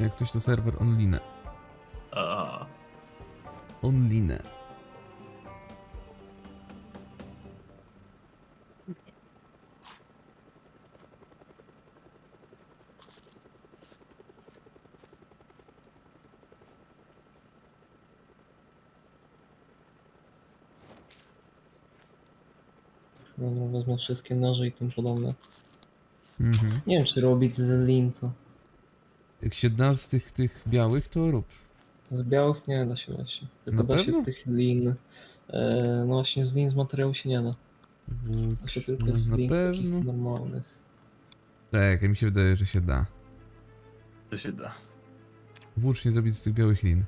Jak ktoś to serwer online. Online. No, wezmę wszystkie noże i tym podobne. Mhm. Nie wiem, czy robić z lin to. Jak się da z tych białych, to rób. Z białych nie da się właśnie. Tylko da się z tych lin. No właśnie z lin z materiału się nie da. Da się tylko z lin z takich normalnych. Czekaj, mi się wydaje, że się da. Że się da. Włócznie zrobić z tych białych lin.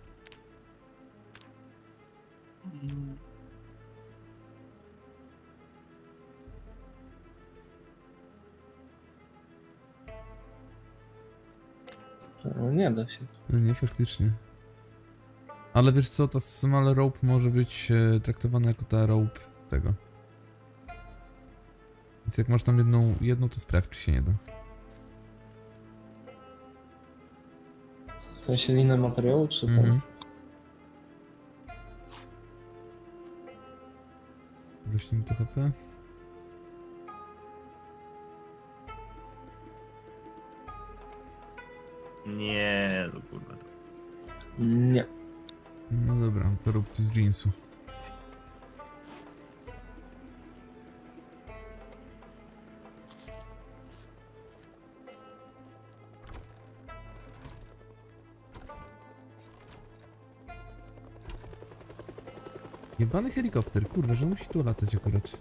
No nie da się. No nie, faktycznie. Ale wiesz co, ta small rope może być traktowana jako ta rope z tego. Więc jak masz tam jedną to sprawdź, czy się nie da. W sensie lina materiału, czy co? Wróćmy mi to HP. Nie, do kurwa. Nie. No dobra, to rób z jeansu. Jebany helikopter, kurwa, że musi tu latać akurat.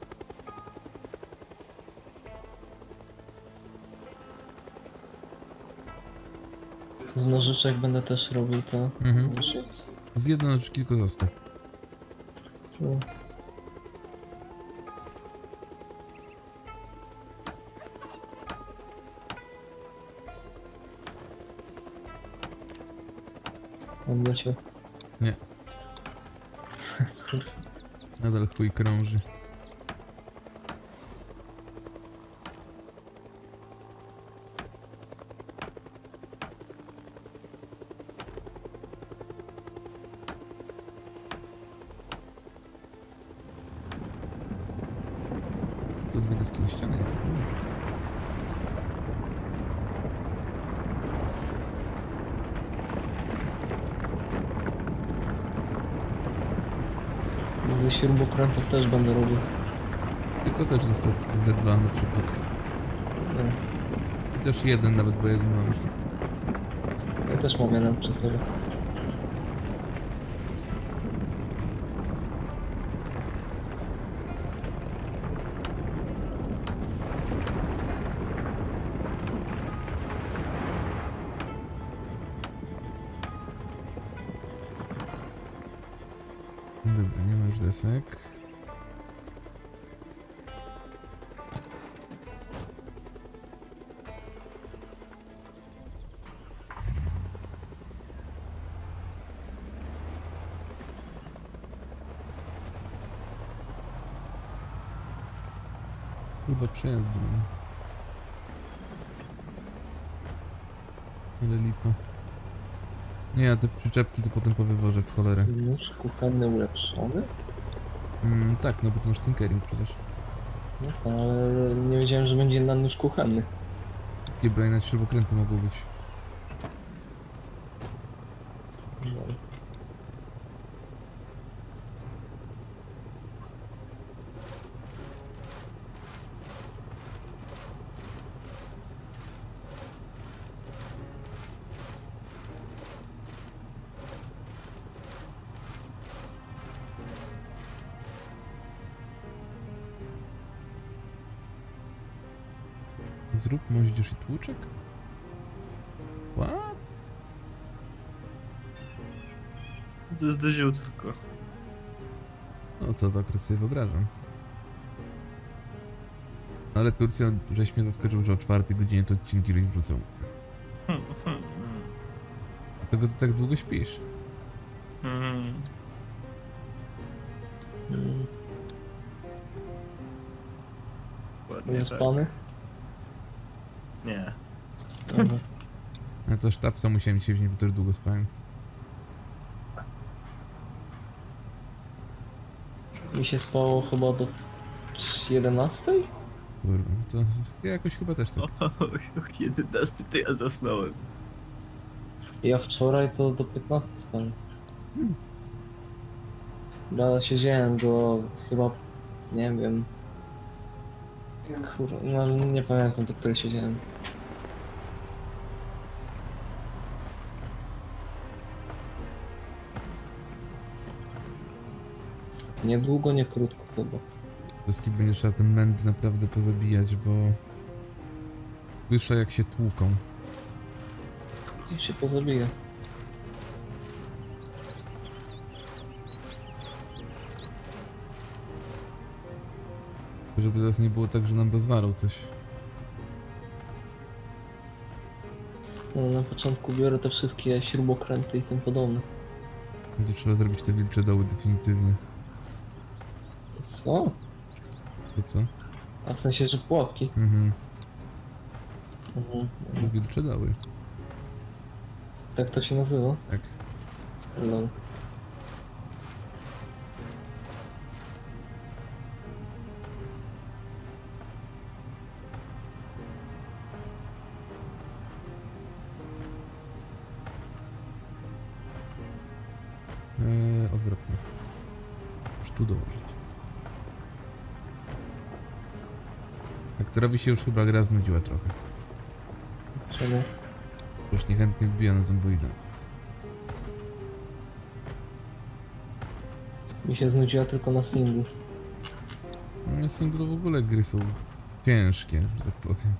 Z nożyczek będę też robił to. Z jednej nożyczki tylko zostaw. No. On leciał. Nie. Nadal chuj krąży. Ze śrubokrętów też będę robił. Tylko też ze Z2 na przykład. I też jeden nawet, bo jeden mam. Ja też mam jeden przy sobie. Desek. Chyba przejazd ale lipa. Nie, a te przyczepki to potem po wyborze w cholerę. Nóż kuchenny ulepszony? Tak, no bo to masz tinkering przecież. No co, ale nie wiedziałem, że będzie na nóż kuchenny. Takie brajne śrubokręty mogą być. No. Zrób moździerz i tłuczek? What? To jest dyził tylko. No to tak sobie wyobrażam. Ale Turcja żeś mnie zaskoczył, że o 4 godzinie to odcinki już wrzucą. Dlatego ty tak długo śpisz. Ładnie tak. Spany? Nie. A to sztabca musiałem dzisiaj wziąć, bo też długo spałem. Mi się spało chyba do 11? Kurwa, to ja jakoś chyba też tak. O 11 to ja zasnąłem. Ja wczoraj to do 15 spałem. Ja siedziałem do chyba, nie wiem... Kurwa, no nie pamiętam do której siedziałem. Niedługo, nie krótko chyba. Wszystkim będzie trzeba ten męd naprawdę pozabijać, bo... Słyszę jak się tłuką. I się pozabija. Żeby zaraz nie było tak, że nam rozwarł coś. No, na początku biorę te wszystkie śrubokręty i tym podobne. Będzie trzeba zrobić te wilcze doły definitywnie. Co? To co? A w sensie, że pułapki? Mhm. Wilcze doły. Tak to się nazywa? Tak. No. Odwrotnie. Muszę tu dołożyć. Aktorowi się już chyba gra znudziła trochę. Czemu? Już niechętnie wbija na Zomboida. Mi się znudziła tylko na singlu. Na singlu w ogóle gry są ciężkie, że tak powiem.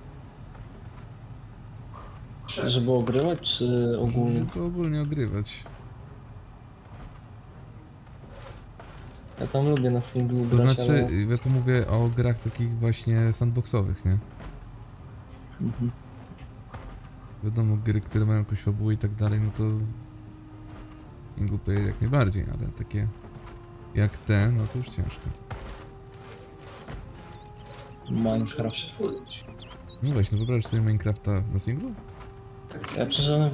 Żeby ogrywać, czy ogólnie? Żeby ogólnie ogrywać. Ja tam lubię na singlu grać, to znaczy, ale... ja tu mówię o grach takich właśnie sandboxowych, nie? Mhm. Wiadomo, gry, które mają jakąś fabułę i tak dalej, no to... Single player jak najbardziej, ale takie... Jak te, no to już ciężko. Minecraft. No właśnie, no wyobraź sobie Minecrafta na singlu? Ja przeżyłem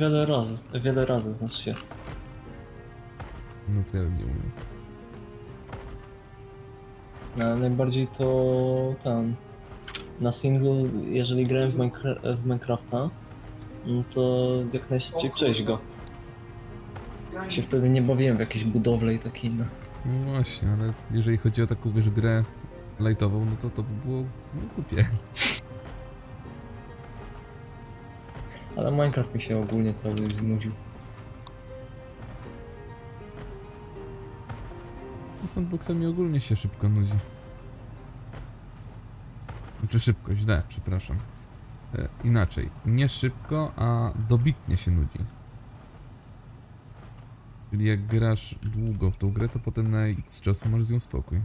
wiele razy, znaczy się. No to ja bym nie umiał. No, najbardziej to... ten... Na singlu, jeżeli grałem w Minecrafta, no to jak najszybciej przejść go. Się wtedy nie bawiłem w jakieś budowle i takie inne. No właśnie, ale jeżeli chodzi o taką, wiesz, grę lightową, no to to by było głupie. Ale Minecraft mi się ogólnie cały znudził. Sandboxami ogólnie się szybko nudzi. Znaczy szybko, źle, przepraszam. Inaczej, nie szybko, a dobitnie się nudzi. Czyli jak grasz długo w tą grę, to potem na x czasu masz z nią spokój.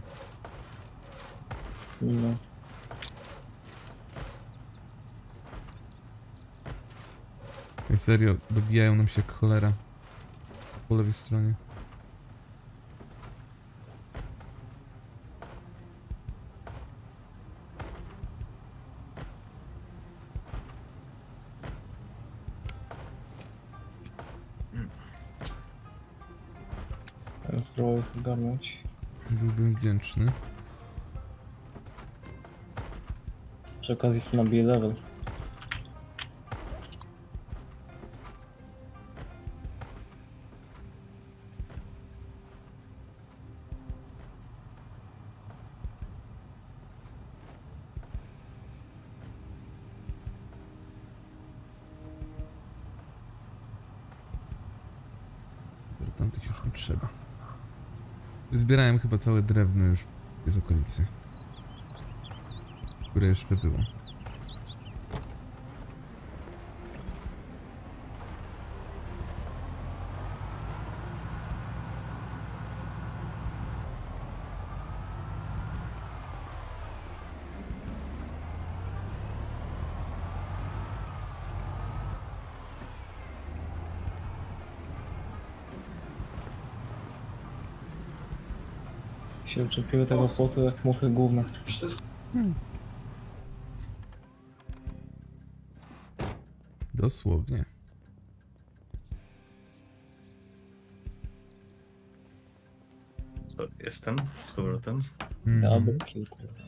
No. Ej, serio, dobijają nam się jak cholera. Po lewej stronie. Spróbuję ich ogarnąć. Byłbym wdzięczny. Przy okazji sobie nabiję level. Tamtych już nie trzeba. Zbierałem chyba całe drewno już z okolicy, które jeszcze było. Się uczepiły tego płotu jak muchy gówna. Dosłownie. jestem z powrotem. Double kill, kurwa.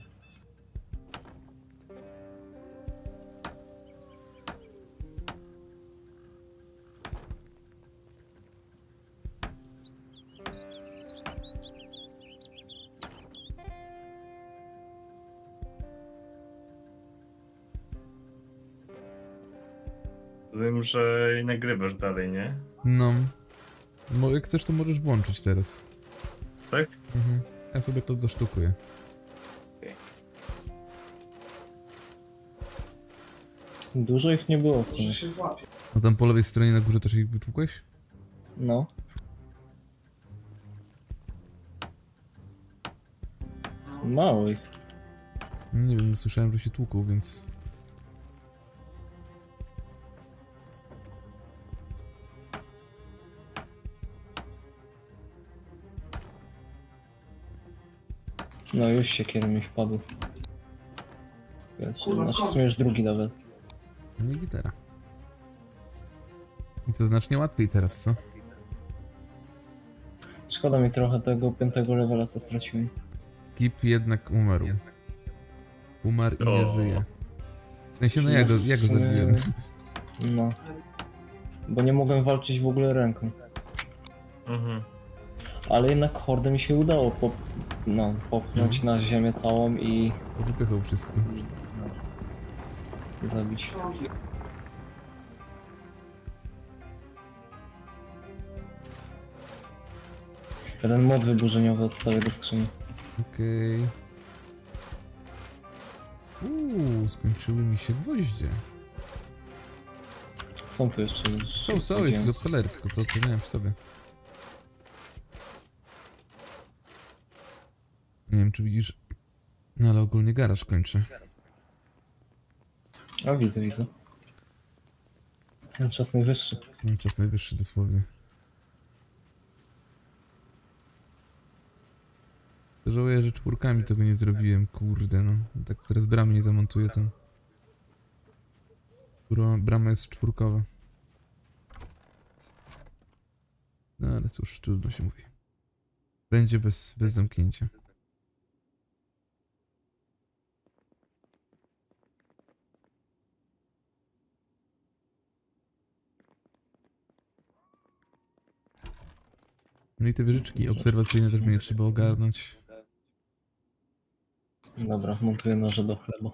Wiem, że nagrywasz dalej, nie? No. Bo jak chcesz, to możesz włączyć teraz. Tak? Mhm. Ja sobie to dosztukuję. Okay. Dużo ich nie było w sumie. Może się złapie. A tam po lewej stronie na górze też ich wytłukłeś? No. Mało ich. Nie wiem, słyszałem, że się tłuką, więc... No już się kierunek mi wpadł. Znaczy w sumie już drugi nawet. No i gitara. I to znacznie łatwiej teraz, co? Szkoda mi trochę tego 5. levela, co straciłem. Skip jednak umarł. Umarł i nie żyje. W sensie, no ja go zabiłem. No. Bo nie mogłem walczyć w ogóle ręką. Mhm. Ale jednak hordę mi się udało popchnąć na ziemię całą i... Wypychał wszystko. Zabić. Jeden mod wyburzeniowy odstawię do skrzyni. Okej. Uuu, skończyły mi się gwoździe. Są tu jeszcze... Są, jest do cholery, tylko to co miałem w sobie. Nie wiem, czy widzisz, no ale ogólnie garaż kończy. A widzę, widzę. Czas najwyższy. Czas najwyższy, dosłownie. Żałuję, że 4 tego nie zrobiłem, kurde no. Tak teraz bramy nie zamontuję tam. Brama jest 4-kowa. No ale cóż, trudno się mówi. Będzie bez zamknięcia. No i te wieżyczki obserwacyjne też mnie trzeba ogarnąć. Dobra, montuję noże do chleba.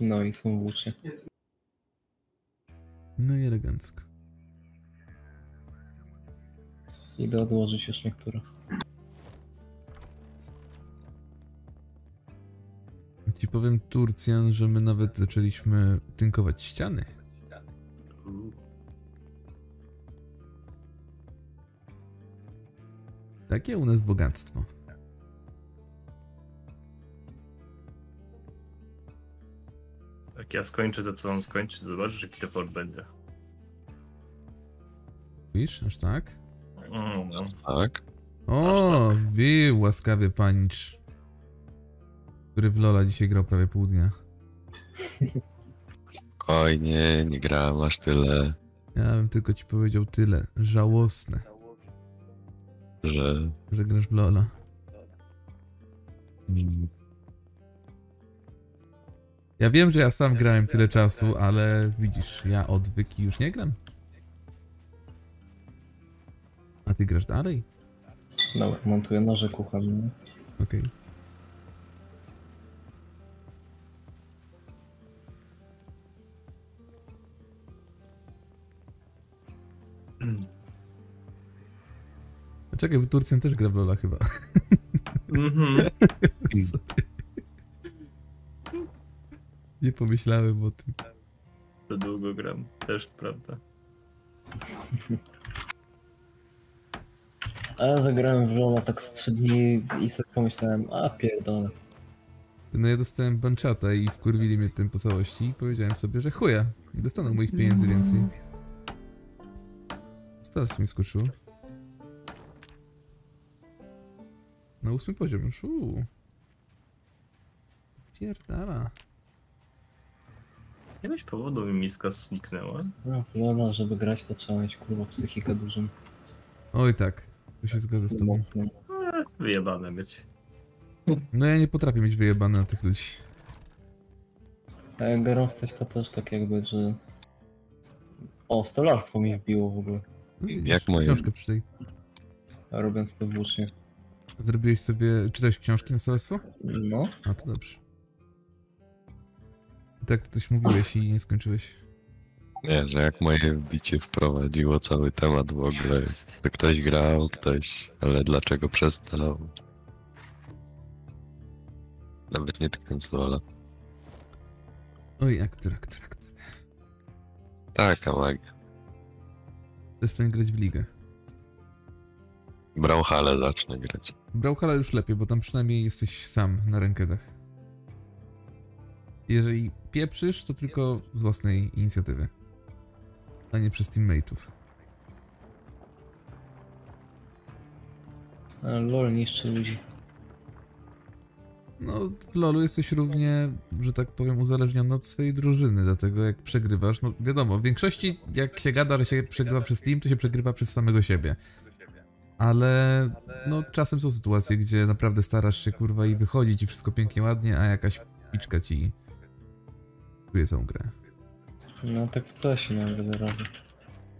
No i są włócznie. No i elegancko. Idę odłożyć już niektóre. Ci powiem, Xturcjan, że my nawet zaczęliśmy tynkować ściany. Takie u nas bogactwo. Jak ja skończę to, co mam skończyć, zobaczysz, jaki to fort będzie. Widzisz? Aż tak? No. Tak. O, tak. Był łaskawy panicz, który w Lola dzisiaj grał prawie pół dnia. Spokojnie, nie grałem aż tyle. Ja bym tylko ci powiedział tyle. Żałosne. Że grasz w Lola. Ja wiem, że ja sam grałem tyle czasu, ale widzisz, ja odwyki już nie gram. A ty grasz dalej? Dobra, montuję noże kuchenne. Okej. Okay. Czekaj, bo Xturcjan też gra w Lola chyba. Nie pomyślałem o tym. Za długo gram, też prawda. A ja zagrałem w Lola tak z 3 dni i sobie pomyślałem, a pierdolę. No ja dostałem banchata i wkurwili mnie tym po całości i powiedziałem sobie, że chuja, nie dostaną moich pieniędzy więcej. Stars mi skoczyło. Na 8. poziom już, pierdala. Nie miałeś powodu, mi miska zniknęła? No, żeby grać, to trzeba mieć kurwa psychikę dużą. Oj tak, To się zgadza z tobą. Wyjebane mieć. No ja nie potrafię mieć wyjebane na tych ludzi. A jak grał w coś, to też tak jakby, że... O, stolarstwo mi wbiło w ogóle. Jak moje? Książkę przeczytaj. Robiąc to włócznie. Zrobiłeś sobie... Czytałeś książki na stolarstwo? No. A, to dobrze. Tak coś mówiłeś i nie skończyłeś. Nie, że jak moje wbicie wprowadziło cały temat w ogóle. Ktoś grał, ktoś... Ale dlaczego przestał? Nawet nie tylko konsola. Oj, aktor. Taka magia. Przestań grać w ligę. Brawlhalla zacznę grać. Brawlhalla już lepiej, bo tam przynajmniej jesteś sam na rankedach. Jeżeli pieprzysz, to tylko z własnej inicjatywy. A nie przez teammate'ów. LOL niszczy ludzi. No, w LoLu jesteś równie, że tak powiem, uzależniony od swojej drużyny, dlatego jak przegrywasz, no wiadomo, w większości jak się gada, że się przegrywa przez team, to się przegrywa przez samego siebie. Ale no czasem są sytuacje, gdzie naprawdę starasz się kurwa i wychodzi ci wszystko pięknie, ładnie, a jakaś piczka ci czuje całą grę. No tak w coś miałem wiele razy.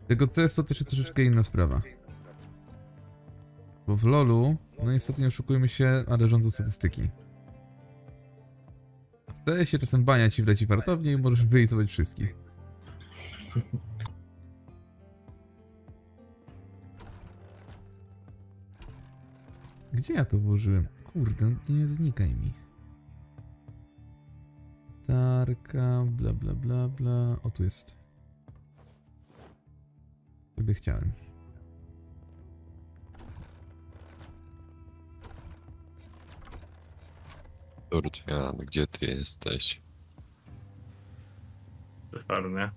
Tego testu też jest troszeczkę inna sprawa. Bo w LoLu, no niestety nie oszukujmy się, ale rządzą statystyki. Zdaje się, czasem bania ci wleci wartownie i możesz wylizować wszystkich. Gdzie ja to włożyłem? Kurde, nie znikaj mi. Tarka, bla bla bla bla. O, tu jest. Chyba chciałem. Xturcjan, gdzie ty jesteś? Farmie.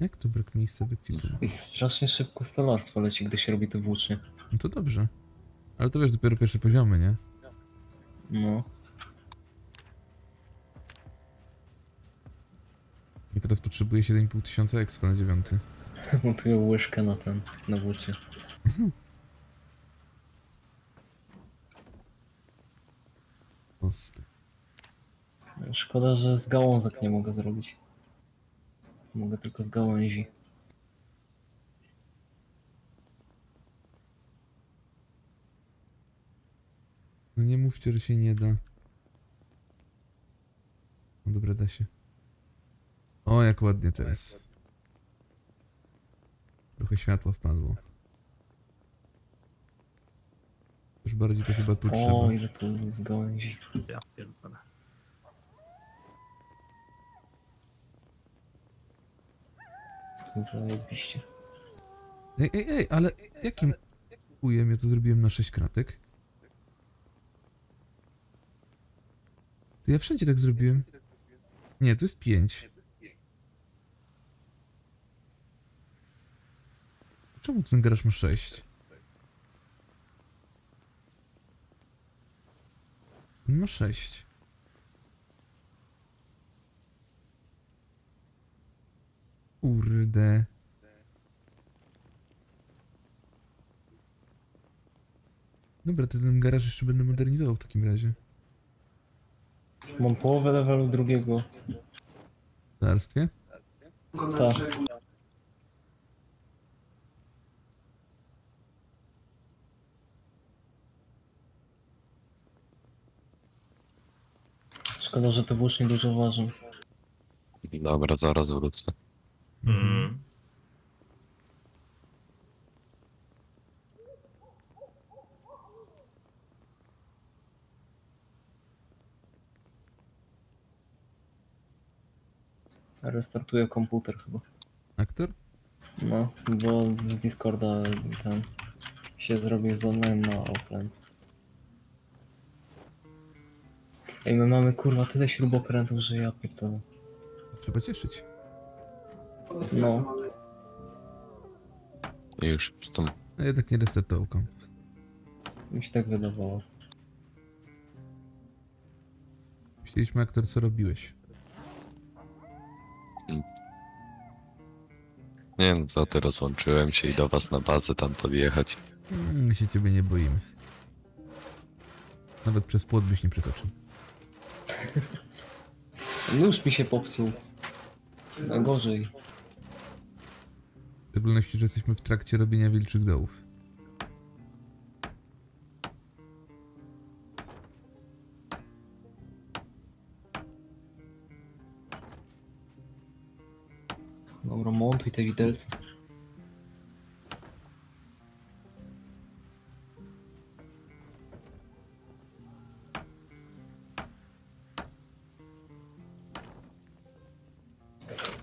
Jak tu brak miejsca do kwitu? I strasznie szybko stolarstwo leci, gdy się robi to włócznie. No to dobrze. Ale to wiesz, dopiero pierwsze poziomy, nie? No. I teraz potrzebuję 7500 expo na 9. Montuję łyżkę na ten, na włócznie. Szkoda, że z gałązek nie mogę zrobić. Mogę tylko z gałęzi. No nie mówcie, że się nie da. No dobra, da się. O, jak ładnie teraz. Trochę światła wpadło. Już bardziej to chyba tu trzeba. O, ile tu jest gałęzi. Ja pierdolę. Zajebiście. Ej, ale jakim ujem ja to zrobiłem na 6 kratek? To ja wszędzie tak zrobiłem. Nie, to jest 5. Czemu ten garaż ma 6? No 6. Kurde. Dobra, to ten garaż jeszcze będę modernizował w takim razie. Mam połowę levelu drugiego. W starstwie? Tak. Szkoda, że te włócznie dużo ważą. Dobra, zaraz wrócę. Restartuję komputer chyba. Aktor? No, bo z Discorda ten się zrobił z online na offline. Ej, my mamy kurwa tyle śrubokrętów, że ja pierdolę. Trzeba cieszyć. No. I już, stąd. No ja tak nie resetował komp. Mi się tak wydawało. Myśleliśmy, aktor, co robiłeś? Nie wiem co, ty rozłączyłem się i do was na bazę tam podjechać. My się ciebie nie boimy. Nawet przez płot byś nie przeskoczył. Nóż mi się popsuł. Na gorzej. W szczególności, że jesteśmy w trakcie robienia wilczych dołów. Dobra, montuj te widelce.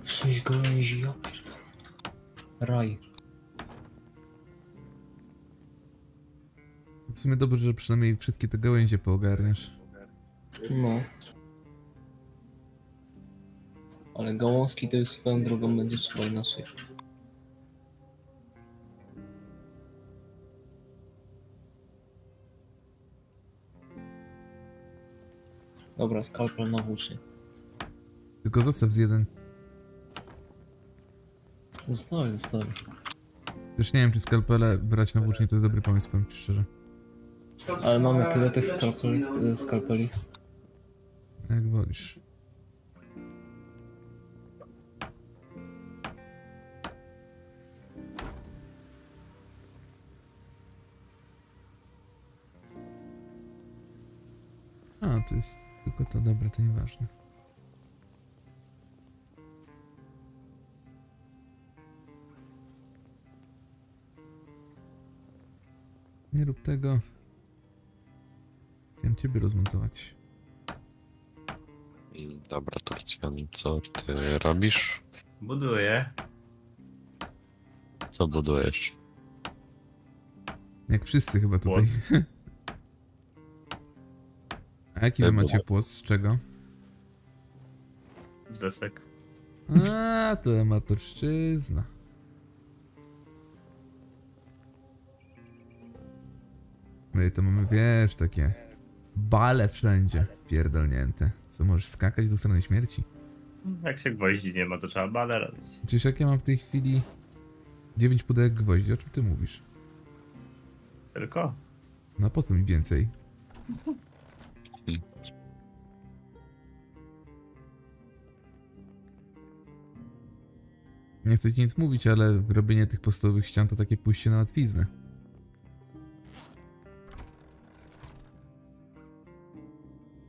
Sześć gałęzi, ja pierdolę. Raj. W sumie dobrze, że przynajmniej wszystkie te gałęzie poogarniasz. No. Ale gałązki to już swoją drogą będzie trzeba inaczej. Dobra, skalpel na włócznie. Tylko zostaw z jeden. Zostawię. Już nie wiem, czy skalpele brać na włócznie to jest dobry pomysł, powiem ci szczerze. Ale mamy tyle tych skalpeli. Jak wolisz. A, to jest tylko to dobre, to nieważne. Nie rób tego. Chciałem ciebie rozmontować. Dobra, Turcjan, co ty robisz? Buduję. Co budujesz? Jak wszyscy chyba tutaj. What? A jaki wy macie płot? Z czego? Zesek. A, to amatorszczyzna. My to mamy, wiesz, takie bale wszędzie pierdolnięte. Co, możesz skakać do strony śmierci? Jak się gwoździ nie ma, to trzeba bale robić. Czyż jak ja mam w tej chwili 9 pudełek gwoździ, o czym ty mówisz? Tylko? No po co mi więcej? Nie chcę ci nic mówić, ale robienie tych podstawowych ścian to takie pójście na łatwiznę.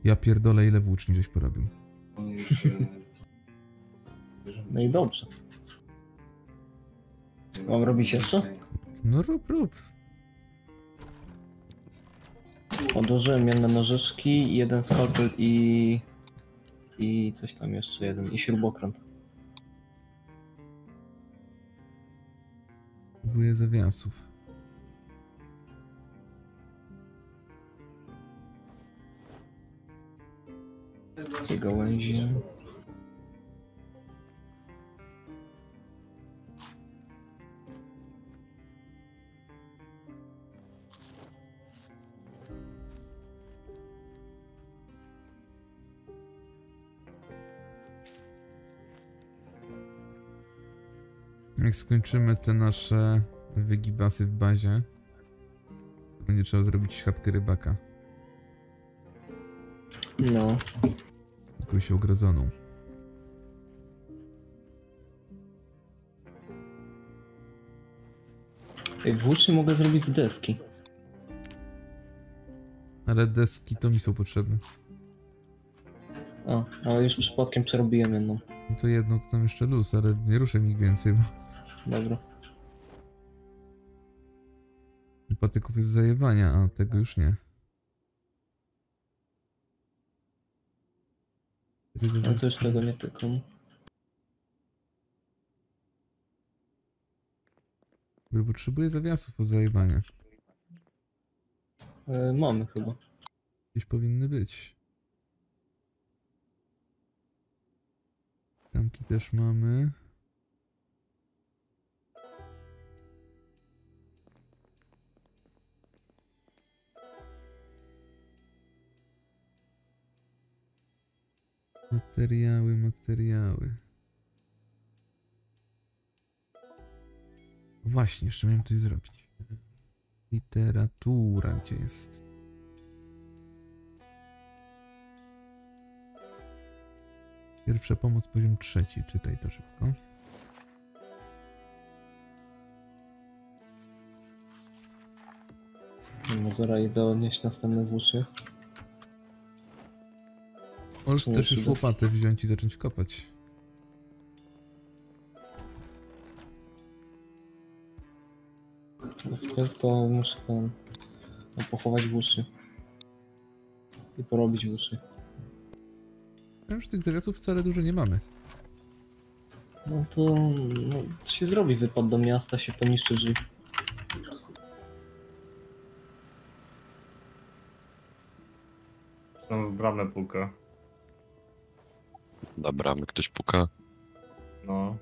Ja pierdolę, ile włóczni żeś porobił. No i dobrze. Mam robić jeszcze? No rób. Odłożyłem jedne nożyczki, jeden skalpel i coś tam jeszcze jeden, i śrubokręt. Próbuję zawiasów. Takie gałęzi. Jak skończymy te nasze wygibasy w bazie, to będzie trzeba zrobić chatkę rybaka. No. Tylko się ogrodzoną. Włócznie mogę zrobić z deski. Ale deski to mi są potrzebne. A, ale już przypadkiem przerobiłem jedną. No to jedno, to tam jeszcze luz, ale nie ruszę ich więcej, bo... Dobra. Patyków jest zajebania, a tego już nie. Ja też tego nie tykam. Potrzebuję zawiasów od zajebania. Mamy chyba. Gdzieś powinny być. Tamki też mamy. Materiały. Właśnie, jeszcze miałem coś zrobić. Literatura, gdzie jest? Pierwsza pomoc, poziom 3. Czytaj to szybko. Mozera idę odnieść następne włócznie. Możesz też już łopatę wziąć i zacząć kopać. Wpierw to muszę tam pochować włócznie. I porobić włócznie. Wiem, że tych zawiasów wcale dużo nie mamy. No to co się zrobi? Wypad do miasta, się poniszczy drzwi. Tam w bramę puka. Na bramy ktoś puka? No.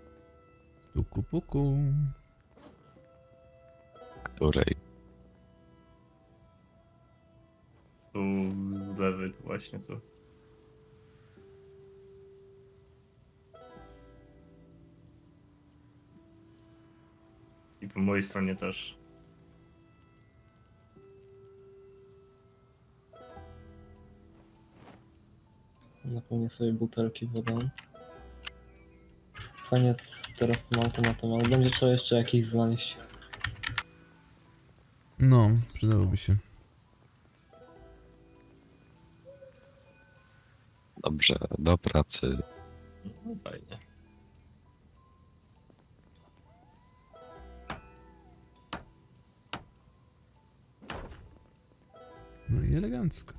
Stuku puku. Której? Tu z lewej, właśnie tu. I po mojej stronie też. Napełnię sobie butelki wodą. Fajnie teraz tym automatem, ale będzie trzeba jeszcze jakieś znaleźć. No, przydałoby się. Dobrze, do pracy. No, fajnie. No i elegancko.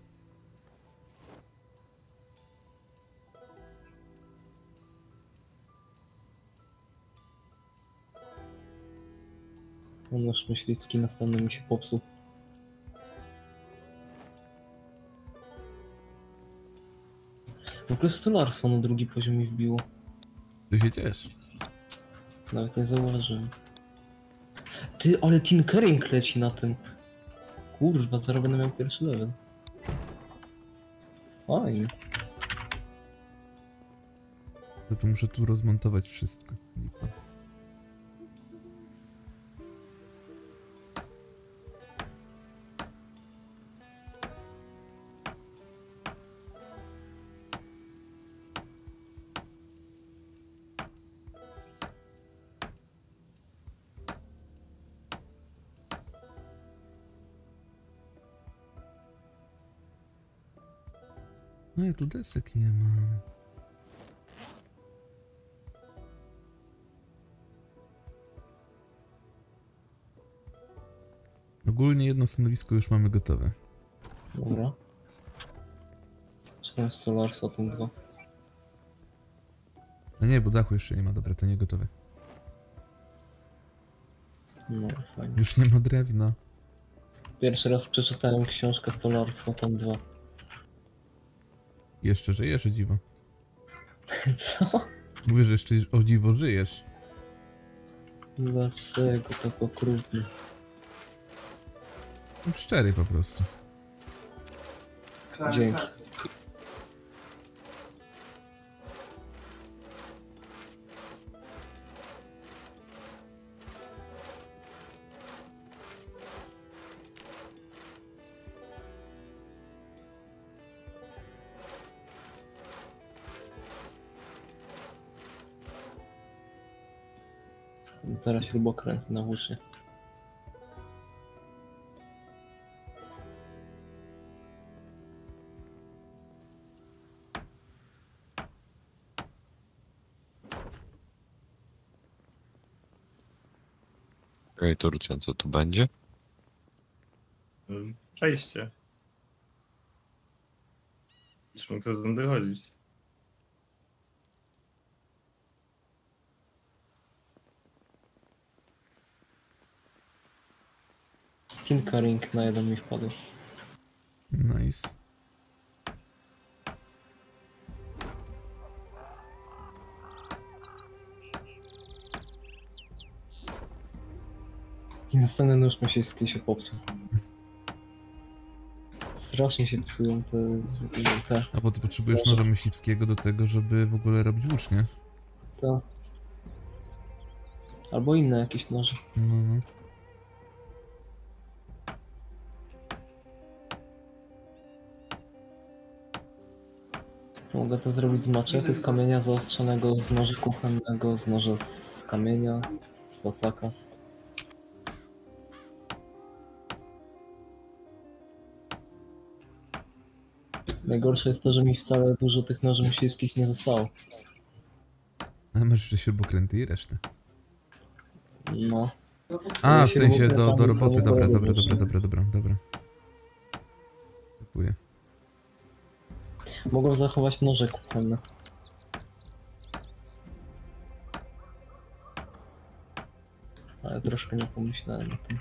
Nasz myśliwski następny mi się popsuł. W ogóle stolarstwo na drugi poziom mi wbiło. Ty się cieszy. Nawet nie zauważyłem. Ty, ale tinkering leci na tym. Kurwa, zaraz będę miał pierwszy level. Fajnie. Ja to muszę tu rozmontować wszystko. No ja tu desek nie mam. Ogólnie jedno stanowisko już mamy gotowe. Dobra. Czy tam jest solarstwo, tam 2? A nie, bo dachu jeszcze nie ma. Dobra, to nie gotowe. No, fajnie. Już nie ma drewna. Pierwszy raz przeczytałem książkę Stolarstwo, tam 2. Jeszcze żyjesz, o dziwo. Co? Mówisz, że jeszcze o dziwo żyjesz. Dlaczego tak okrutny? Szczery po prostu. Dzięki. Teraz śrubokręt na włócznie. Ej, Turcjan, co tu będzie? Przejście. Zresztą ktoś będę chodzić. Tinkering na jeden mi wpadł. Nice. I następny nóż myśliwski się popsuł. Strasznie się psują te... A bo ty potrzebujesz noża myśliwskiego do tego, żeby w ogóle robić włócznie. Tak. Albo inne jakieś noże. Mhm. Mogę to zrobić z maczety, z kamienia zaostrzonego, z noża kuchennego, z noża z kamienia, z tasaka. Najgorsze jest to, że mi wcale dużo tych noży myśliwskich nie zostało. A masz jeszcze śrubokręty i resztę. No. A, w sensie do roboty, dobra. Kupuję. Mogą zachować noże kuchenne. Ale troszkę nie pomyślałem o tym.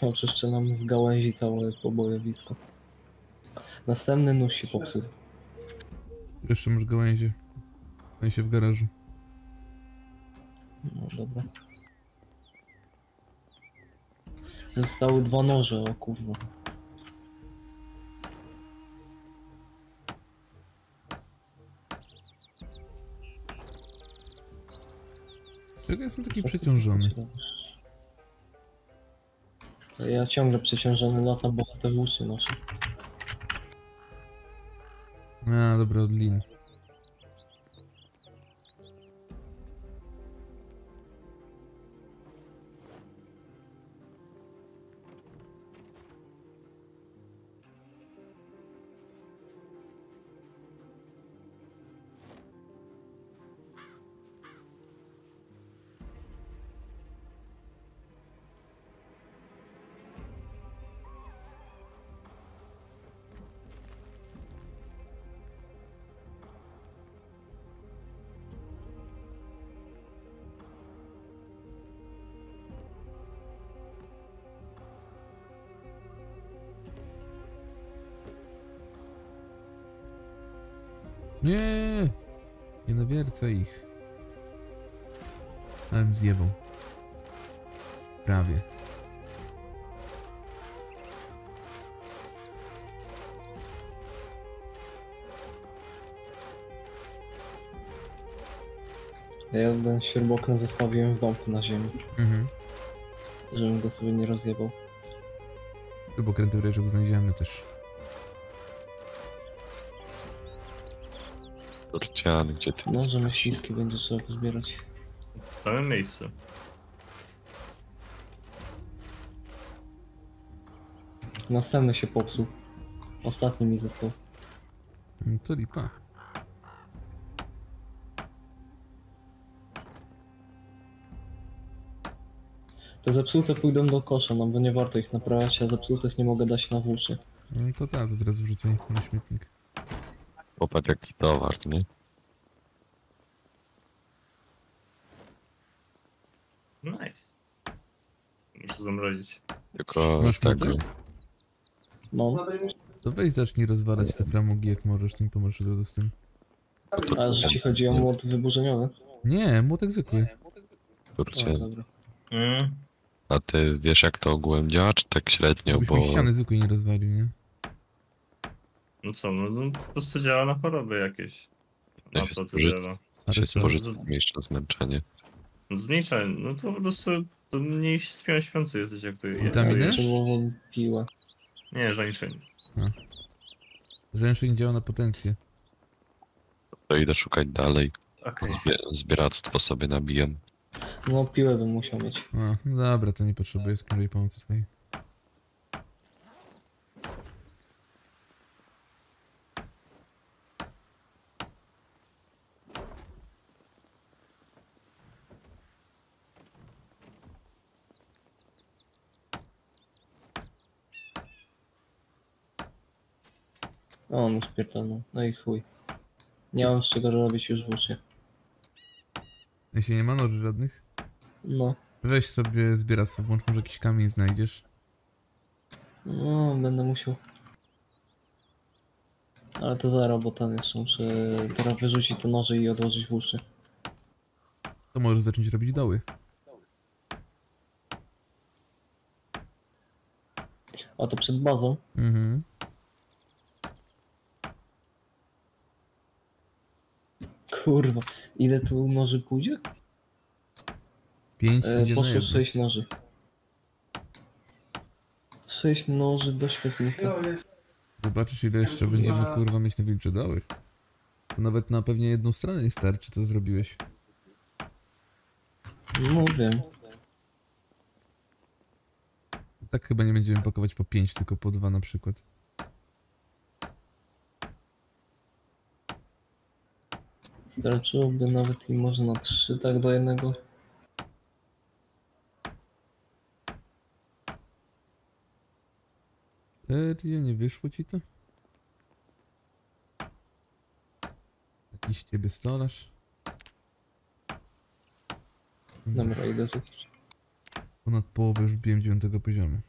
Oczyszczę nam z gałęzi całe pobojowisko. Następny nóż się popsuł. Jeszcze masz gałęzie. W sensie w garażu. No dobra. Zostały dwa noże, o kurwa. Dlaczego ja jestem taki przeciążony? Ja ciągle przeciążony lata, bo te uszy noszę. A, dobra, od lin. Nie, nie nawiercę ich. A bym zjebał. Prawie. Ja ten śrubokręt zostawiłem w domku na ziemi. Mhm. Żebym go sobie nie rozjebał. Śrubokręty w ręczach znajdziemy też. Gdzie ty może myśliwski będzie trzeba pozbierać. W całym miejscu. Następny się popsuł. Ostatni mi został. To lipa. Te zepsute pójdą do kosza, no bo nie warto ich naprawiać, a zepsutych nie mogę dać na włóczy. No to tak, to teraz wrzucaj na śmietnik. Popatrz jaki towar, nie? Nice. Muszę zamrozić. Tylko masz tego. No. To weź zacznij rozwalać te framugi jak możesz, tym pomożesz do z tym. A że ci chodzi o młot wyburzeniowy? Nie, młotek zwykły. A ty wiesz jak to ogółem działa, czy tak średnio, bo... ściany zwykłej nie rozwalił, nie? No co, no po prostu działa na choroby jakieś. Na co ty drzewa? Się spożyć zmniejsza zmęczenie. Zmniejsza, no to po prostu to mniej śpiący jesteś jak to jest. Witaminy? Nie, żeńszyn. Żeńszyn działa na potencję. To idę szukać dalej. Okay. Zbieractwo sobie nabijam. No piłę bym musiał mieć. A, no dobra, to nie potrzebuję skądś pomocy twojej. O, on uśpiertano. No i chuj. Nie mam z czego robić już w uszy. Jeśli nie ma noży żadnych? No. Weź sobie zbieractwo, włącz może jakiś kamień znajdziesz. No, będę musiał. Ale to za robota jeszcze muszę teraz wyrzucić te noże i odłożyć w uszy. To możesz zacząć robić doły. O, to przed bazą. Mhm. Kurwa, ile tu noży pójdzie? 5 poszło 6 noży. 6 noży do świetnika. Zobaczysz, ile jeszcze będziemy kurwa mieć na wilczy dołych. Nawet na pewnie jedną stronę nie starczy, co zrobiłeś. No wiem. Tak chyba nie będziemy pakować po 5, tylko po 2 na przykład. Starczyłoby nawet i może na 3 tak do jednego. Serio? Nie wyszło ci to? Jakiś ciebie stolarz? Dobra, idę zakić. Ponad połowę już wbiłem 9 poziomu.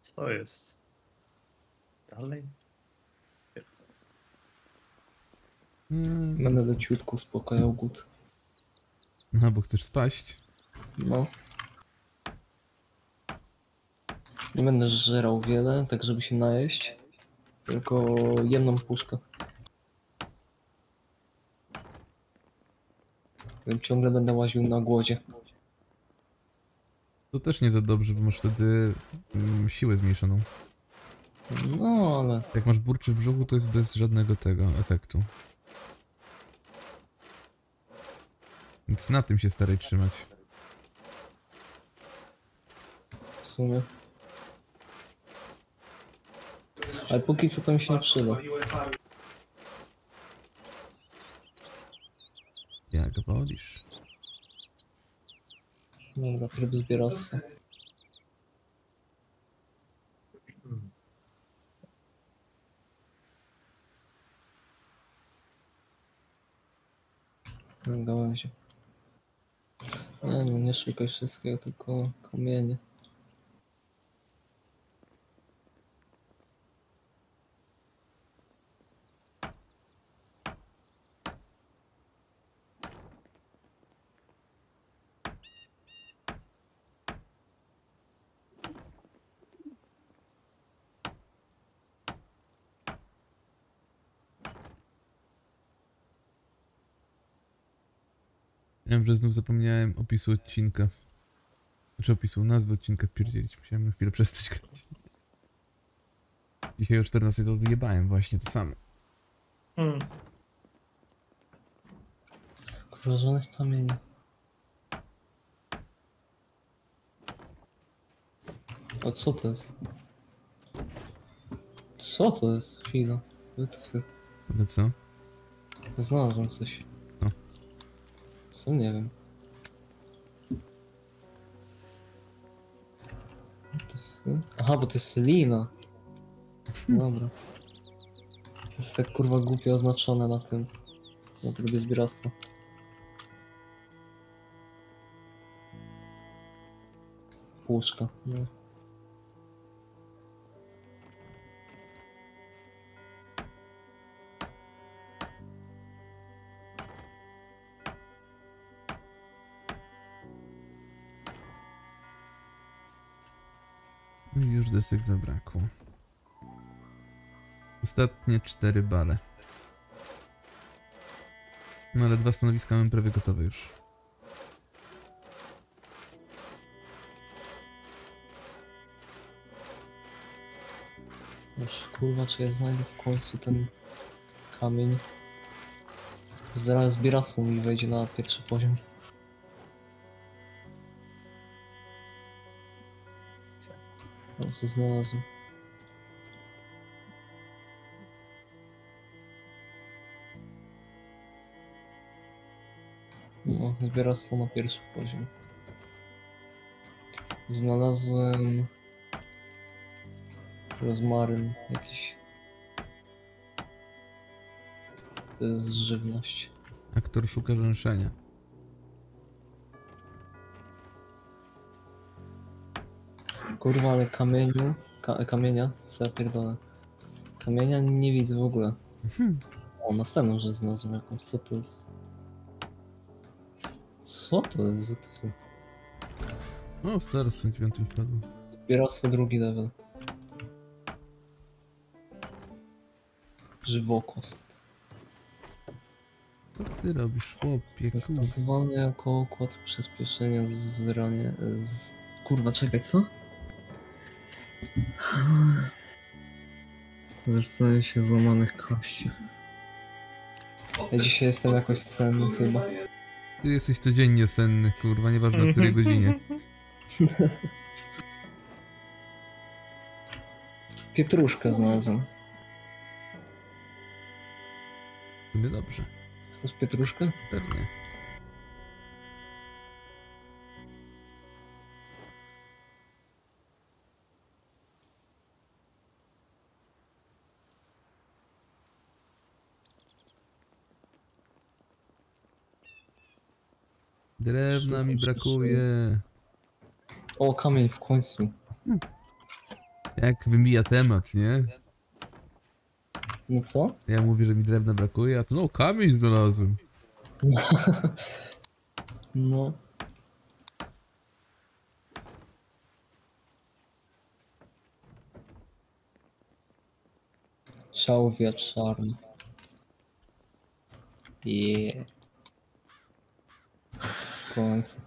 Co jest? Dalej? Będę leciutko uspokajał głód. Aha, bo chcesz spaść? No. Nie będę żerał wiele, tak żeby się najeść. Tylko jedną puszkę. Więc ciągle będę łaził na głodzie. To też nie za dobrze, bo masz wtedy siłę zmniejszoną. No ale... Jak masz burczy w brzuchu, to jest bez żadnego tego efektu. Więc na tym się staraj trzymać. W sumie. Ale póki co to mi się nie przyda. Jak wolisz. Dobra, tryb zbieractwa. Udało się. No, nie szukaj wszystkiego, tylko kamienie. Wiem, że znów zapomniałem opisu odcinka. Znaczy opisu nazwy odcinka wpierdzielić. Musiałem na chwilę przestać grać. Dzisiaj o 14 to wyjebałem właśnie to samo. Kurwa, żadnych kamieni. A co to jest? Co to jest? Chwila. Ale co? Znalazłem coś. No. Co? Nie wiem. Aha, bo to jest lina. Dobra. To jest tak kurwa głupio oznaczone na tym. Na trybie zbieractwa. Puszka. No. Już desek zabrakło. Ostatnie 4 bale. No ale 2 stanowiska mamy prawie gotowe już. Już kurwa, czy ja znajdę w końcu ten kamień? Zaraz zbieractwo mi wejdzie na pierwszy poziom. Co znalazłem? No, zbieractwo na pierwszy poziom. Znalazłem rozmaryn jakiś. To jest żywność. Aktor szuka węszenia. Kurwa, ale kamieniu... Kamienia? Co ja pierdolę? Kamienia nie widzę w ogóle. O, następną rzecz znalazłem jakąś. Co to jest? Co to jest? No, starstwo 9 wpadło. Zbieractwo drugi level. Żywokost. Co ty robisz, chłopie? Zastosowany jako układ przyspieszenia zranie... Kurwa, czekaj, co? Zrzucanie się złamanych kości. Ja dzisiaj jestem jakoś senny chyba. Ty jesteś codziennie senny, kurwa, nieważne o której godzinie. Pietruszkę znalazłem. W sumie dobrze. Chcesz pietruszkę? Pewnie. Drewna mi brakuje. O, kamień w końcu. Jak wymija temat, nie? No co? Ja mówię, że mi drewna brakuje, a tu no kamień znalazłem. No. Szałwia czarna. Yeah. W końcu.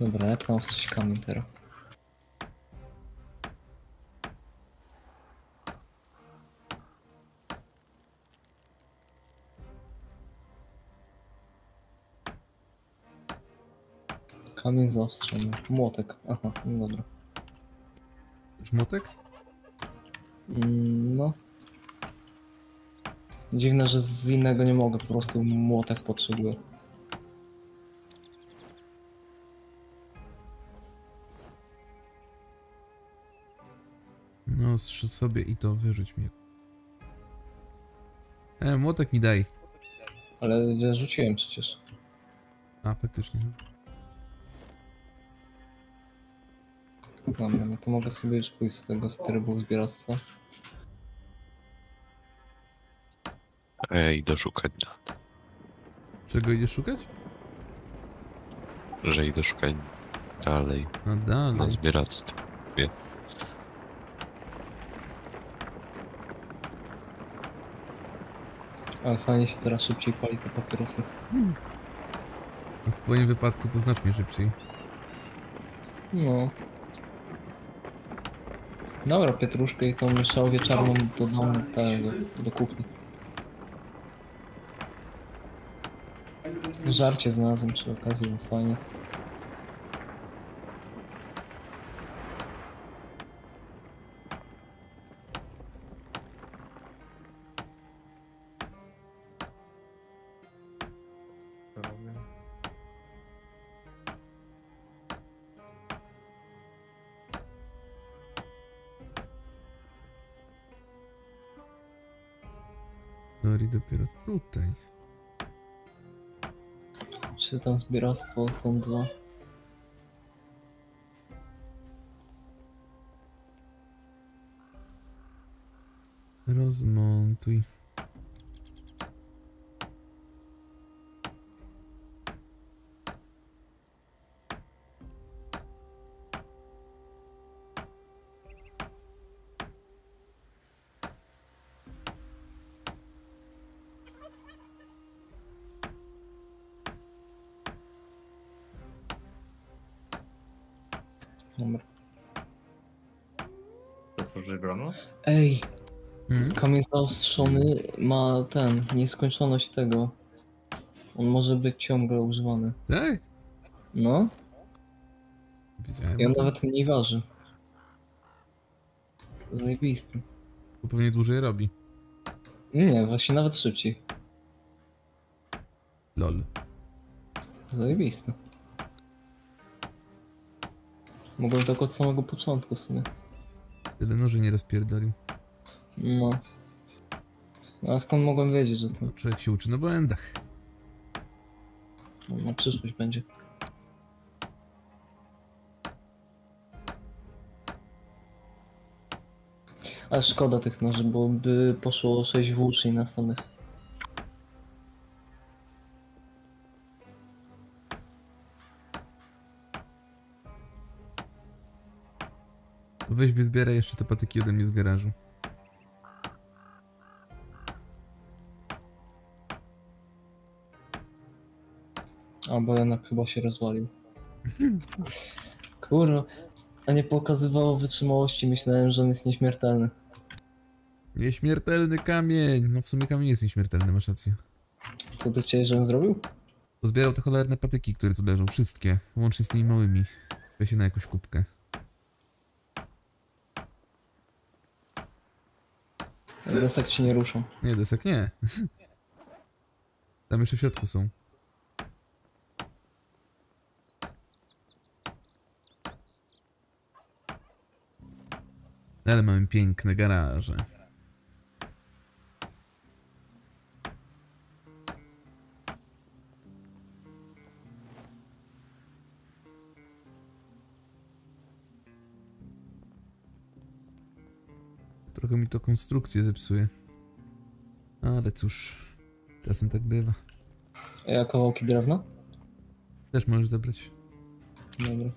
Dobra, jak mam wstrzeć kamień teraz? Kamień zaostrzony. Młotek. Aha, no dobra. Już młotek? No. Dziwne, że z innego nie mogę, po prostu młotek potrzebuję. No, strzel sobie i to wyrzuć mnie. Młotek mi daj. Ale rzuciłem przecież. A, faktycznie. Dobra, no to mogę sobie już pójść z tego trybu zbieractwa. Idę szukać nad. Czego idziesz szukać? Że idę szukać dalej. A dalej. Na zbieractwo. Ale fajnie się coraz szybciej pali te papierosy. W twoim wypadku to znacznie szybciej. No. Dobra, pietruszkę i tą mieszał wieczorną dodam do kuchni. Żarcie znalazłem przy okazji, więc fajnie. Dopiero tutaj. Czy tam zbieractwo są dwa? Rozmontuj. Ej, kamień zaostrzony ma ten, nieskończoność tego. On może być ciągle używany. Ej? No. Widziałem. I on nawet mniej waży. Zajebisty. Bo pewnie dłużej robi. Nie, właśnie nawet szybciej. Lol. Zajebiste. Mogłem tak od samego początku w sumie. Tyle noży nie rozpierdolił. No. A skąd mogłem wiedzieć, że to... No, człowiek się uczy na błędach. No, na przyszłość będzie. A szkoda tych noży, bo by poszło 6 włóczni następnych. Weź wyzbieraj jeszcze te patyki ode mnie z garażu. A, bo jednak chyba się rozwalił. Kurwa, a nie pokazywało wytrzymałości, myślałem, że on jest nieśmiertelny. Nieśmiertelny kamień! No w sumie kamień jest nieśmiertelny, masz rację. Co ty chciałeś, żebym zrobił? Pozbierał te cholerne patyki, które tu leżą, wszystkie, łącznie z tymi małymi. Weź się na jakąś kubkę. Desek ci nie ruszą. Nie, desek nie. Tam jeszcze w środku są. Ale mamy piękne garaże. Trochę mi to konstrukcję zepsuje. Ale cóż, czasem tak bywa. A kawałki drewna? Też możesz zabrać. Dobra.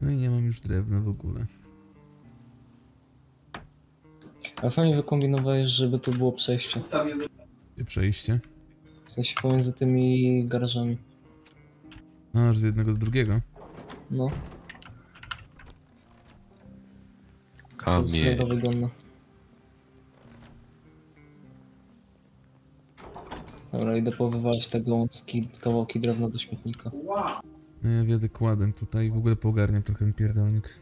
No i nie mam już drewna w ogóle. A fajnie wykombinowałeś, żeby to było przejście. Przejście? W sensie pomiędzy tymi garażami. A, aż z jednego do drugiego? No. Kamień. To wygląda. Dobra, idę powywalać te gąski, kawałki drewna do śmietnika. No ja wiadę kładem tutaj, w ogóle pogarniam trochę ten pierdolnik.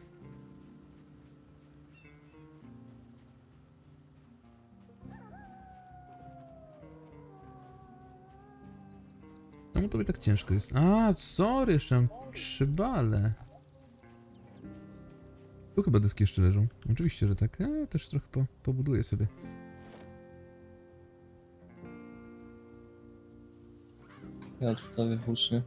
Czemu tobie tak ciężko jest? A, sorry, jeszcze mam 3 bale. Tu chyba deski jeszcze leżą. Oczywiście, że tak. Ja też trochę pobuduję sobie. Ja odstawię włócznie.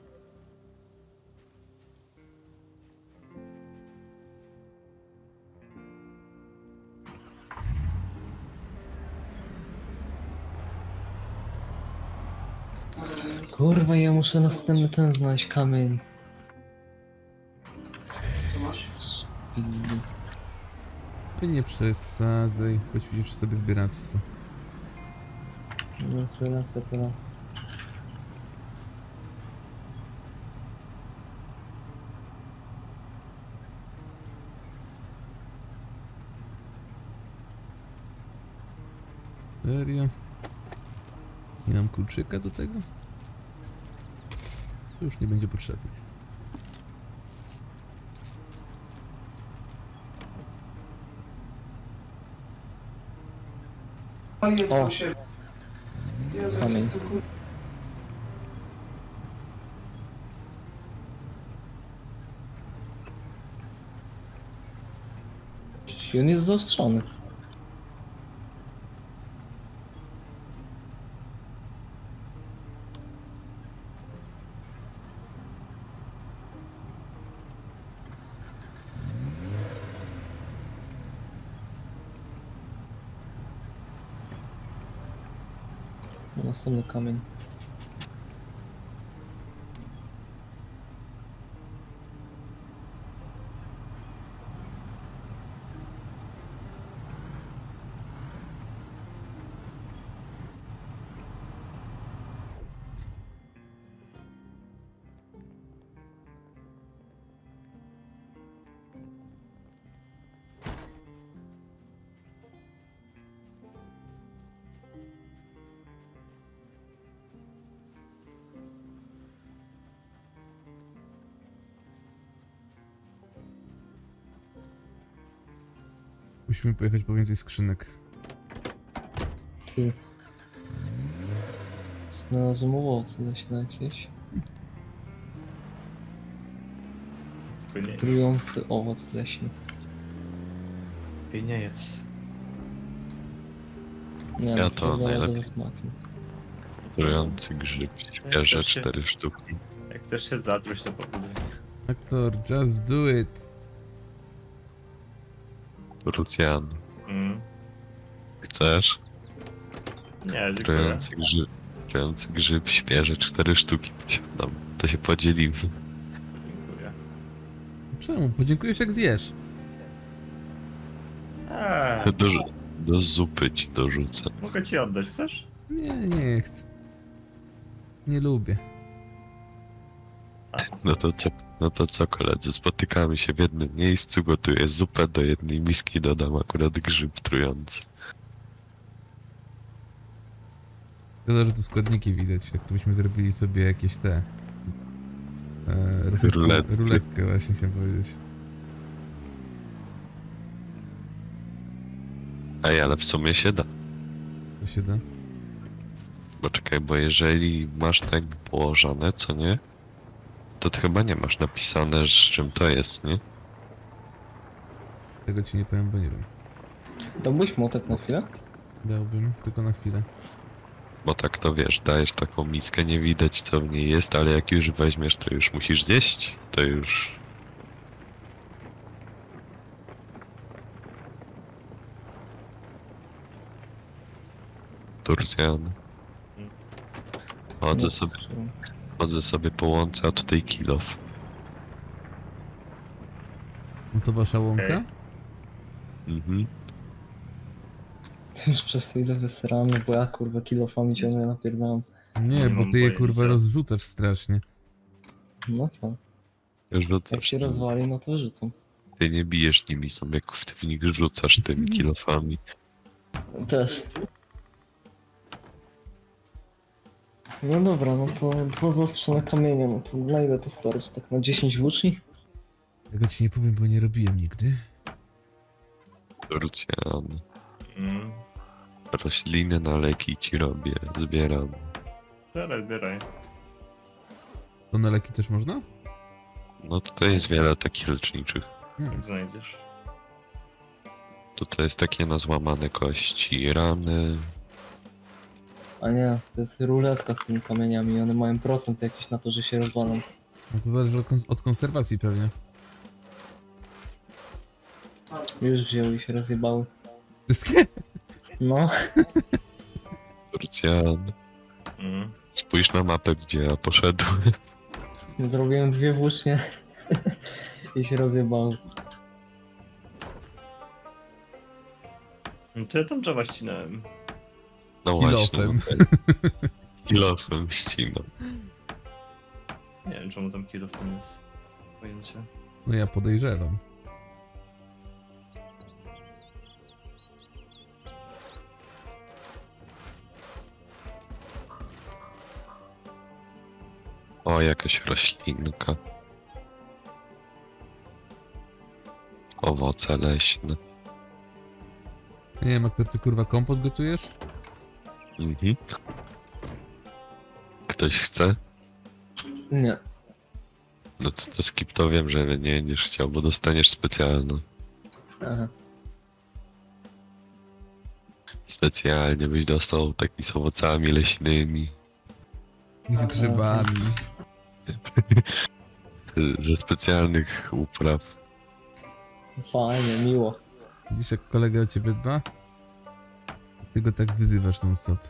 Kurwa, ja muszę następny ten znaleźć kamień. Co masz? Ty nie przesadzaj, poćwiczysz sobie zbieractwo. Raz. Serio? Nie mam kluczyka do tego? To już nie będzie potrzebne. O! Kamień. I on jest zaostrzony. Następny kamień. Musimy pojechać po więcej skrzynek. Ty. Znalazłem owoce leśne jakieś. Trujący owoc leśny. I nie jedz. Nie, ja to najlepiej. Trujący grzyb, świeże 4 sztuki. Jak chcesz się zadrzeć, to powodzenia. Aktor, just do it. Rucjan. Chcesz? Nie, dziękuję. Trujący grzyb, świeże 4 sztuki. To się podzielimy. Dziękuję. Czemu? Podziękujesz jak zjesz. Do zupy ci dorzucę. Mogę ci oddać, chcesz? Nie, nie chcę. Nie lubię. No to co koledzy, spotykamy się w jednym miejscu, gotuję zupę, do jednej miski dodam akurat grzyb trujący. Szkoda, że tu składniki widać, tak to byśmy zrobili sobie jakieś te... rosyjską ruletkę właśnie chciałem powiedzieć. Ej, ale w sumie się da. To się da? Bo czekaj, bo jeżeli masz tak położone, co nie? To ty chyba nie masz napisane, z czym to jest, nie? Tego ci nie powiem, bo nie wiem. Dałbyś młotek na chwilę? Dałbym, tylko na chwilę. Bo tak to wiesz, dajesz taką miskę, nie widać co w niej jest, ale jak już weźmiesz, to już musisz zjeść, to już... Xturcjan. Chodzę sobie po łące, a tutaj kilof. No to wasza łąka? Mhm. To już przez chwilę wysrany, bo ja kurwa kilofami cię nie napierdam. Nie, bo ty je kurwa rozrzucasz strasznie. No to. Jak się rozwali, no to rzucam. Ty nie bijesz nimi sobie, w nich rzucasz tymi kilofami. Też. No dobra, no to dwa zaostrzone kamienie, no to na ile to starczy? Tak na 10 włóczni? Tego ci nie powiem, bo nie robiłem nigdy. Xturcjan. Rośliny na leki ci robię, zbieram. Zbieraj. To na leki też można? No tutaj jest wiele takich leczniczych. Jak znajdziesz. Tutaj jest takie na złamane kości, rany. A nie, to jest ruletka z tymi kamieniami, one mają procent jakiś na to, że się rozwalą. No to zależy od konserwacji pewnie. Już wzięły i się rozjebały. Wszystkie? No. Xturcjan. Spójrz na mapę, gdzie ja poszedłem. Zrobiłem dwie włócznie i się rozjebały. To ja tam drzewa ścinałem. No kilofem. Właśnie. Kilofem ścinam. Nie wiem, czemu tam kilof to nie jest pojęcie. No ja podejrzewam. O, jakaś roślinka. Owoce leśne. Nie wiem, aktor, ty kurwa kompot gotujesz? Mhm. Ktoś chce? Nie. No to skip, to wiem, że nie będziesz chciał, bo dostaniesz specjalną. Aha. Specjalnie byś dostał taki z owocami leśnymi. Z grzybami. Ze specjalnych upraw. Fajnie, miło. Widzisz, jak kolega o ciebie dba? Ty go tak wyzywasz non stop.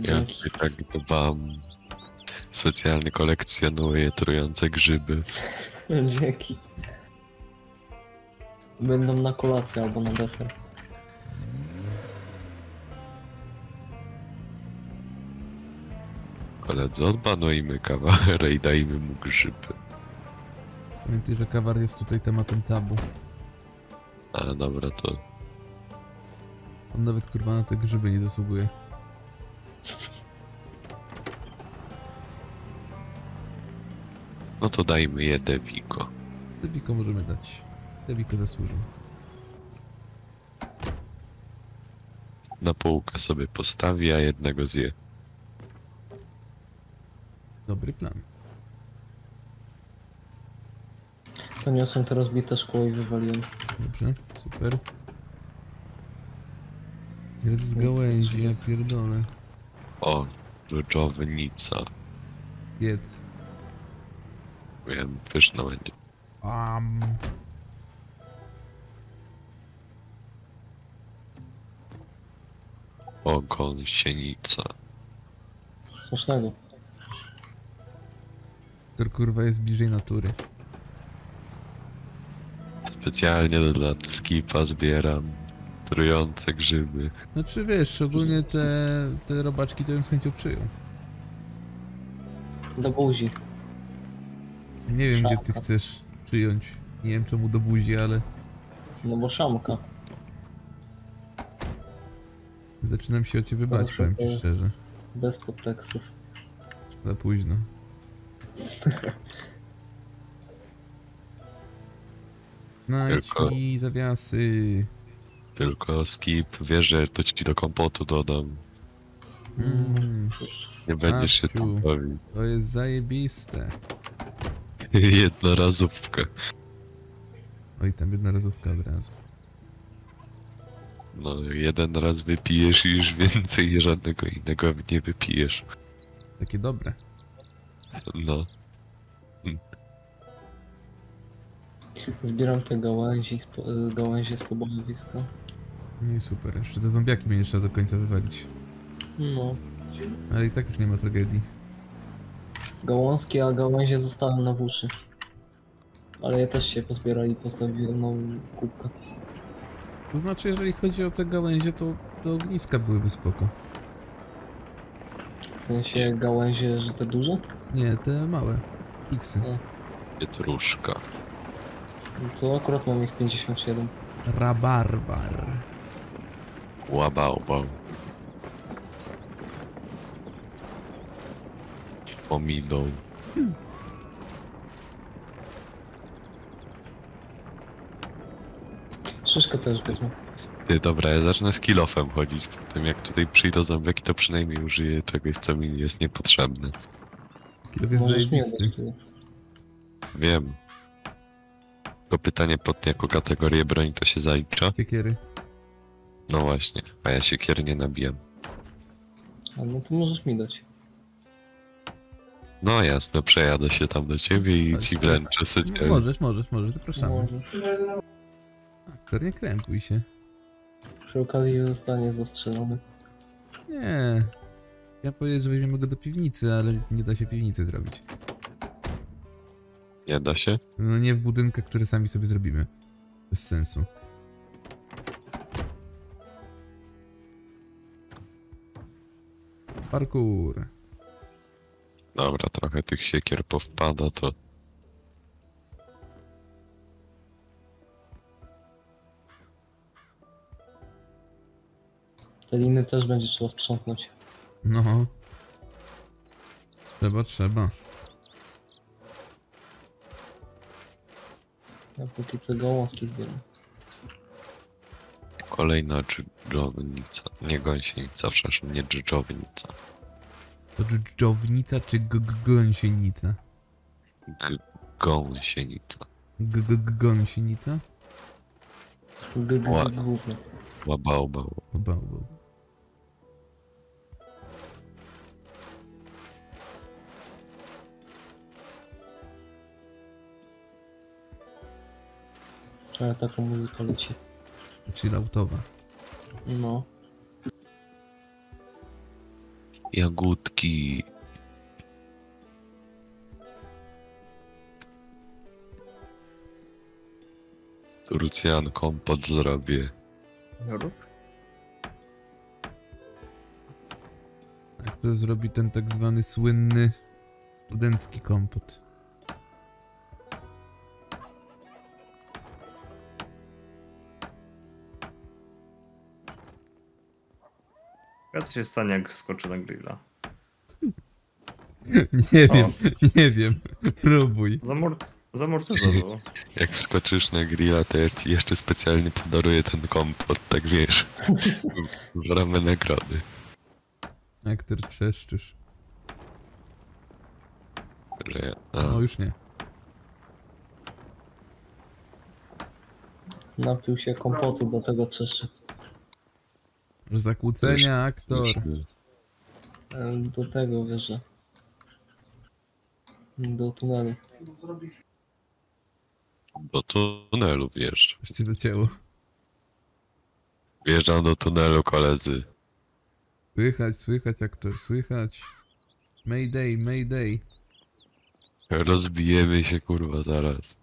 Ja się tak dbam. Specjalnie kolekcjonuję trujące grzyby. Dzięki. Będą na kolację albo na deser. Koledzy, odbanujmy kawarę i dajmy mu grzyby. Pamiętaj, że kawar jest tutaj tematem tabu. Ale dobra, to... On nawet kurwa na te grzyby nie zasługuje. No to dajmy je Dewiko. Dewiko możemy dać. Dewiko zasłużył. Na półkę sobie postawi, a jednego zje. Dobry plan. Poniosłem te rozbite szkło i wywaliłem. Dobrze, super. Jest z gałęzi, ja pierdolę. O, dżdżownica. Jedz. Wiem, pyszna będzie. Ogon sienica. Smacznego. To kurwa jest bliżej natury. Specjalnie dla skipa zbieram trujące grzyby. Znaczy wiesz, ogólnie te robaczki to bym z chęcią przyjął. Do buzi. Nie wiem, szamka. Gdzie ty chcesz przyjąć. Nie wiem czemu do buzi, ale... No bo szamka. Zaczynam się o ciebie bać, powiem ci szczerze. Bez podtekstów. Za późno. Znajdź mi zawiasy. Tylko skip, wiesz, że to ci do kompotu dodam. Nie będziesz się tam bawił. To jest zajebiste. Jednorazówka. Oj, tam jednorazówka od razu. No, jeden raz wypijesz i już więcej żadnego innego nie wypijesz. Takie dobre. No. Zbieram te gałęzie z pobojowiska. No i super, jeszcze te zombiaki mnie trzeba do końca wywalić. No. Ale i tak już nie ma tragedii. Gałązki, a gałęzie zostały na wuszy. Ale ja też się pozbierali i postawiłem nową kubkę. To znaczy, jeżeli chodzi o te gałęzie, to ogniska byłyby spoko. W sensie gałęzie, że te duże? Nie, te małe. X-y. Pietruszka. No to akurat mam ich 57. Rabarbar. Łabałbał. Pominął. Szyszkę też wezmę. Ty, dobra, ja zacznę z kill-offem chodzić. Potem jak tutaj przyjdą zombiaki, to przynajmniej użyję czegoś, co mi jest niepotrzebne. Kill-off jest zajebisty. Wiem. Tylko pytanie pod jaką kategorię broń to się zalicza? Siekiery. No właśnie, a ja siekier nie nabijam. A no to możesz mi dać. No jasne, przejadę się tam do ciebie i ci wręczę sobie. No, możesz, zapraszamy. Aktor, nie krępuj się. Przy okazji zostanie zastrzelony. Nie. Ja powiedziałem, że weźmiemy go do piwnicy, ale nie da się piwnicy zrobić. Nie da się? No nie w budynkach, które sami sobie zrobimy. Bez sensu. Parkour. Dobra, trochę tych siekier powpada, to... Te liny też będzie trzeba sprzątnąć. No. Trzeba. Ja póki co gałązki zbieram. Kolejna dżdżownica. Nie gąsienica, przepraszam, nie dżdżownica. To dżdżownica czy gąsienica? Gąsienica. Gąsienica? Łabałbał. Ale taką muzykę leci. Chilloutowa. No. Jagódki. Xturcjan, kompot zrobię. No rób. Jak to zrobi ten tak zwany słynny studencki kompot. A co się stanie, jak skoczy na grilla? Nie wiem, próbuj. Zamord zamortyzował. Jak wskoczysz na grilla, to ja ci jeszcze specjalnie podaruję ten kompot, tak wiesz. W ramę nagrody. Jak ty trzeszczysz? No już nie. Napił się kompotu, do tego trzeszczy. Zakłócenia, aktor. Do tego wierzę. Do tunelu. Do tunelu wjeżdżam. Już ci docięło. Wjeżdżam do tunelu, koledzy. Słychać, słychać, aktor, słychać. Mayday, mayday. Rozbijemy się, kurwa, zaraz.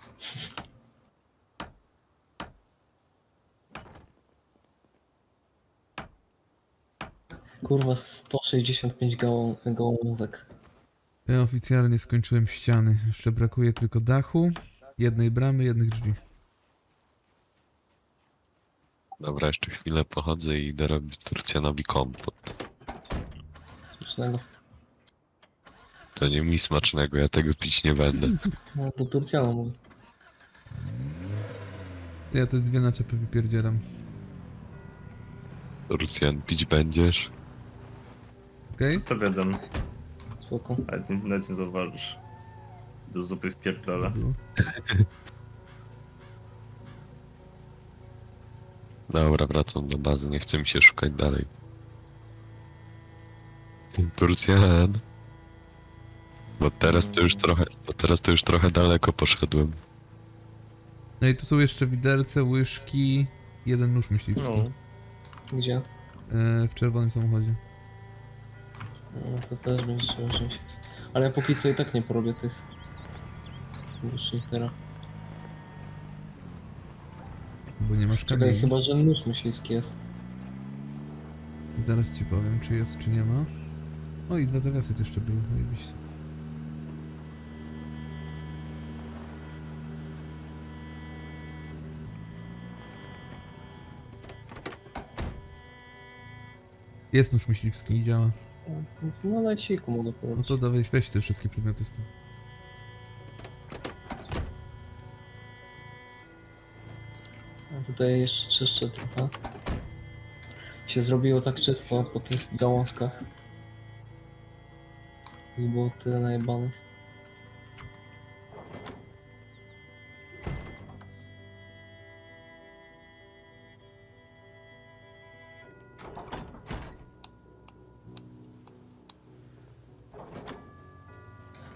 Kurwa, 165 gałązek. Ja oficjalnie skończyłem ściany. Jeszcze brakuje tylko dachu, jednej bramy, jednych drzwi. Dobra, jeszcze chwilę pochodzę i idę robić Turcjanowi kompot. Smacznego. To nie mi smacznego, ja tego pić nie będę. No to Turcjana mówi. Ja te dwie naczepy wypierdzielam. Turcjan, pić będziesz? Okej. Okay. To wiadomo. Spoko. Ale ty nie zauważysz. Do zupy wpierdala. Dobra, wracam do bazy, nie chcę mi się szukać dalej. Turcjan. Bo teraz to już trochę daleko poszedłem. No i tu są jeszcze widelce, łyżki, jeden nóż myśliwski. No. Gdzie? W czerwonym samochodzie. No to też będzie trzeba wziąć. Ale ja póki co i tak nie porobię tych... teraz. Bo nie masz kamieni. Czekaj, chyba że nóż myśliwski jest. Zaraz ci powiem, czy jest, czy nie ma. O, i dwa zawiasy jeszcze były, zajebiście. Jest nóż myśliwski i działa. No na siku mogę powiedzieć. No to dawaj, weź te wszystkie przedmioty z tym. A tutaj jeszcze czyszczę trochę. Się zrobiło tak czysto po tych gałązkach. I było tyle najebanych.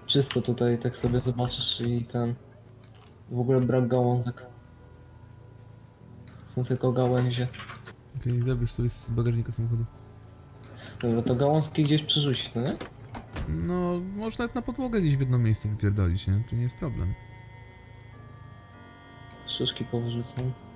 Czysto tutaj, tak sobie zobaczysz i ten... W ogóle brak gałązek. Są tylko gałęzie. Okej, okay, zabierz sobie z bagażnika samochodu. Dobra, to gałązki gdzieś przerzucić, no nie? No, można nawet na podłogę gdzieś w jedno miejsce wypierdolić, nie? To nie jest problem. Szyszki powyrzucam.